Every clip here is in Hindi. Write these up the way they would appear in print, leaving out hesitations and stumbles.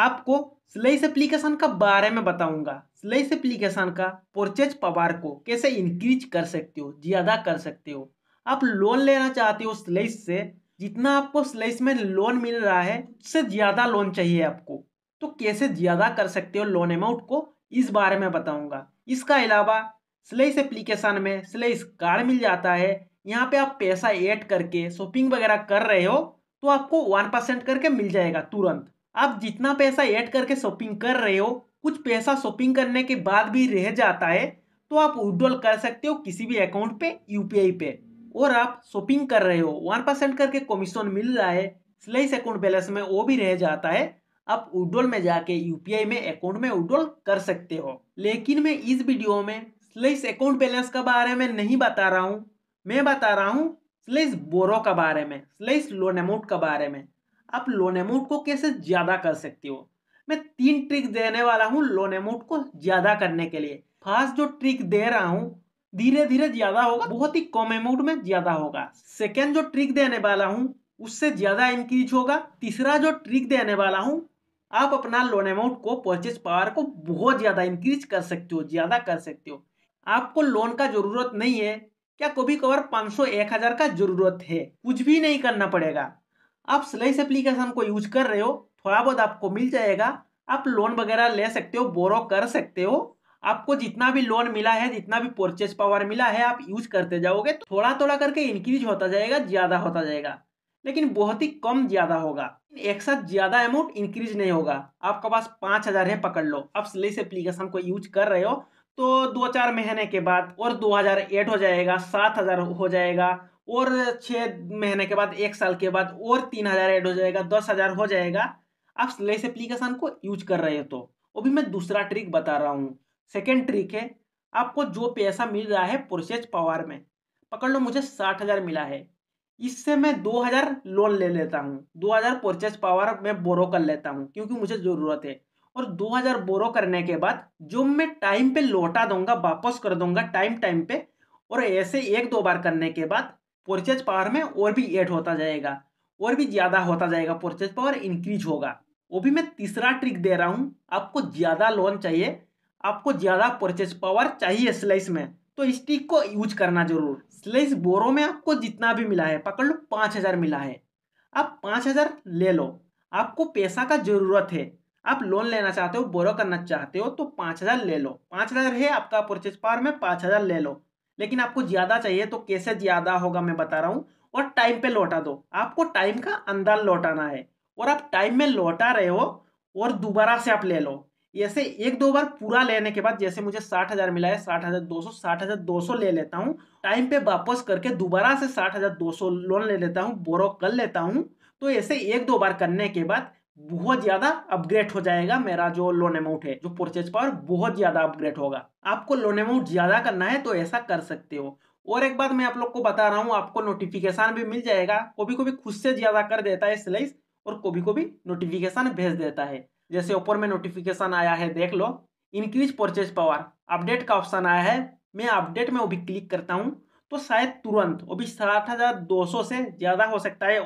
आपको स्लाइस एप्लीकेशन का बारे में बताऊंगा। स्लाइस एप्लीकेशन का परचेज पावर को कैसे इंक्रीज कर सकते हो, ज़्यादा कर सकते हो। आप लोन लेना चाहते हो स्लाइस से, जितना आपको स्लाइस में लोन मिल रहा है उससे ज़्यादा लोन चाहिए आपको, तो कैसे ज़्यादा कर सकते हो लोन अमाउंट को, इस बारे में बताऊंगा। इसका अलावा स्लाइस एप्लीकेशन में स्लाइस कार्ड मिल जाता है। यहाँ पे आप पैसा ऐड करके शॉपिंग वगैरह कर रहे हो तो आपको 1% करके मिल जाएगा तुरंत। आप जितना पैसा ऐड करके शॉपिंग कर रहे हो, कुछ पैसा शॉपिंग करने के बाद भी रह जाता है तो आप विड्रॉल कर सकते हो किसी भी अकाउंट पे, यूपीआई पे। और आप शॉपिंग कर रहे हो, 1% करके कमीशन मिल रहा है स्लाइस अकाउंट बैलेंस में, वो भी रह जाता है। आप विड्रॉल में जाके यूपीआई में अकाउंट में विड्रॉल कर सकते हो। लेकिन मैं इस वीडियो में स्लाइस अकाउंट बैलेंस के बारे में नहीं बता रहा हूँ, मैं बता रहा हूँ स्लाइस बोरो के बारे में, स्लाइस लोन अमाउंट के बारे में। आप लोन अमाउंट को कैसे ज़्यादा कर सकते हो, मैं 3 ट्रिक देने वाला हूँ लोन अमाउंट को ज़्यादा करने के लिए। फर्स्ट जो ट्रिक दे रहा हूँ, धीरे धीरे ज़्यादा होगा, बहुत ही कम अमाउंट में ज़्यादा होगा। सेकेंड जो ट्रिक देने वाला हूँ उससे ज़्यादा इंक्रीज होगा। तीसरा जो ट्रिक देने वाला हूँ, आप अपना लोन अमाउंट को, परचेज पावर को बहुत ज़्यादा इंक्रीज कर सकते हो, ज़्यादा कर सकते हो। आपको लोन का ज़रूरत नहीं है, क्या कभी कभार 500-1000 का ज़रूरत है, कुछ भी नहीं करना पड़ेगा। आप स्लाइस एप्लीकेशन को यूज कर रहे हो, थोड़ा बहुत आपको मिल जाएगा, आप लोन वगैरह ले सकते हो, बोरो कर सकते हो। आपको जितना भी लोन मिला है, जितना भी परचेज पावर मिला है, आप यूज करते जाओगे तो थोड़ा थोड़ा करके इंक्रीज होता जाएगा, ज़्यादा होता जाएगा, लेकिन बहुत ही कम ज़्यादा होगा, एक साथ ज़्यादा अमाउंट इंक्रीज नहीं होगा। आपके पास 5000 है, पकड़ लो, आप स्लाइस एप्लीकेशन को यूज कर रहे हो तो 2-4 महीने के बाद और 2000 ऐड हो जाएगा, 7000 हो जाएगा, और 6 महीने के बाद, 1 साल के बाद और 3000 ऐड हो जाएगा, 10000 हो जाएगा। आप स्लाइस एप्लीकेशन को यूज कर रहे हो तो। वो भी मैं दूसरा ट्रिक बता रहा हूँ। सेकेंड ट्रिक है, आपको जो पैसा मिल रहा है परचेज पावर में, पकड़ लो मुझे 60000 मिला है, इससे मैं 2000 लोन ले लेता हूँ, 2000 परचेज पावर में बोरो कर लेता हूँ क्योंकि मुझे ज़रूरत है। और 2000 बोरो करने के बाद जो मैं टाइम पे लौटा दूंगा, वापस कर दूंगा टाइम पे। और ऐसे 1-2 बार करने के बाद परचेज पावर में और भी ऐड होता जाएगा, और भी ज़्यादा होता जाएगा, परचेज पावर इंक्रीज होगा। वो भी मैं तीसरा ट्रिक दे रहा हूँ। आपको ज़्यादा लोन चाहिए, आपको ज़्यादा परचेज पावर चाहिए स्लाइस में, तो इस ट्रिक को यूज करना जरूर। स्लाइस बोरो में आपको जितना भी मिला है, पकड़ लो 5000 मिला है, आप 5000 ले लो, आपको पैसा का ज़रूरत है, आप लोन लेना चाहते हो, बोरो करना चाहते हो, तो 5000 ले लो। 5000 है आपका परचेज पावर में, 5000 ले लो, लेकिन आपको ज़्यादा चाहिए तो कैसे ज़्यादा होगा मैं बता रहा हूँ। और टाइम पे लौटा दो, आपको टाइम का अंदर लौटाना है, और आप टाइम में लौटा रहे हो और दोबारा से आप ले लो। ऐसे 1-2 बार पूरा लेने के बाद, जैसे मुझे 60000 मिला है, 60200 ले लेता हूँ, टाइम पे वापस करके दोबारा से 60200 लोन ले लेता हूँ, बोरो कर लेता हूँ। तो ऐसे 1-2 बार करने के बाद बहुत ज़्यादा अपग्रेड हो जाएगा मेरा जो लोन अमाउंट है, जो परचेज पावर, बहुत ज़्यादा अपग्रेड होगा। आपको लोन अमाउंट ज़्यादा करना है तो ऐसा कर सकते हो। और एक बात मैं आप लोग को बता रहा हूँ, आपको नोटिफिकेशन भी मिल जाएगा। कभी कभी खुद से ज़्यादा कर देता है स्लाइस, और कभी कभी नोटिफिकेशन भेज देता है। जैसे ऊपर में नोटिफिकेशन आया है, देख लो, इंक्रीज परचेज पावर अपडेट का ऑप्शन आया है। मैं अपडेट में वो भी क्लिक करता हूँ तो शायद तुरंत वो भी 60200 से ज़्यादा हो सकता है,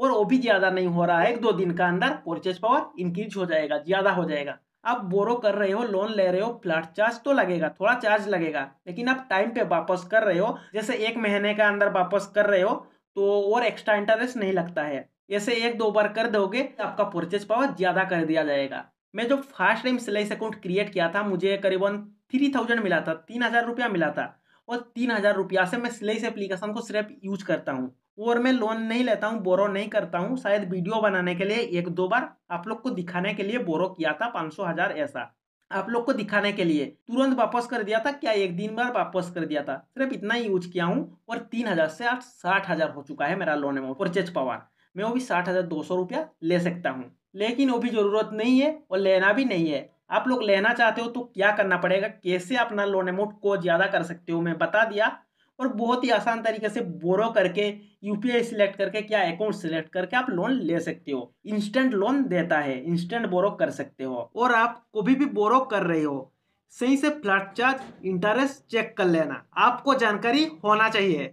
और वो भी ज़्यादा नहीं हो रहा है, 1-2 दिन का अंदर परचेज पावर इंक्रीज हो जाएगा, ज़्यादा हो जाएगा। आप बोरो कर रहे हो, लोन ले रहे हो, फ्लैट चार्ज तो लगेगा, थोड़ा चार्ज लगेगा, लेकिन आप टाइम पे वापस कर रहे हो। जैसे 1 महीने का अंदर वापस कर रहे हो तो और एक्स्ट्रा इंटरेस्ट नहीं लगता है। ऐसे 1-2 बार कर दोगे, आपका परचेज पावर ज़्यादा कर दिया जाएगा। मैं जो first time slice account create किया था, मुझे करीबन 3000 मिला था, 3000 रुपया मिला था, और 3000 रुपया से मैं स्लाइस एप्लीकेशन को सिर्फ यूज करता हूँ, और मैं लोन नहीं लेता हूँ, बोरो नहीं करता हूँ। शायद वीडियो बनाने के लिए 1-2 बार आप लोग को दिखाने के लिए बोरो किया था, 500-1000 ऐसा आप लोग को दिखाने के लिए। तुरंत वापस कर दिया था, क्या 1 दिन बार वापस कर दिया था, सिर्फ इतना ही यूज किया हूँ। और 3000 से 60000 हो चुका है मेरा लोन अमाउंट परचेज पावर। मैं वो भी 60200 रुपया ले सकता हूँ, लेकिन वो भी ज़रूरत नहीं है और लेना भी नहीं है। आप लोग लेना चाहते हो तो क्या करना पड़ेगा, कैसे अपना लोन अमाउंट को ज़्यादा कर सकते हो, मैं बता दिया। और बहुत ही आसान तरीके से बोरो करके, यूपीआई सिलेक्ट करके, क्या अकाउंट सिलेक्ट करके आप लोन ले सकते हो। इंस्टेंट लोन देता है, इंस्टेंट बोरो कर सकते हो। और आप कभी भी बोरो कर रहे हो, सही से फ्लैट चार्ज, इंटरेस्ट चेक कर लेना, आपको जानकारी होना चाहिए।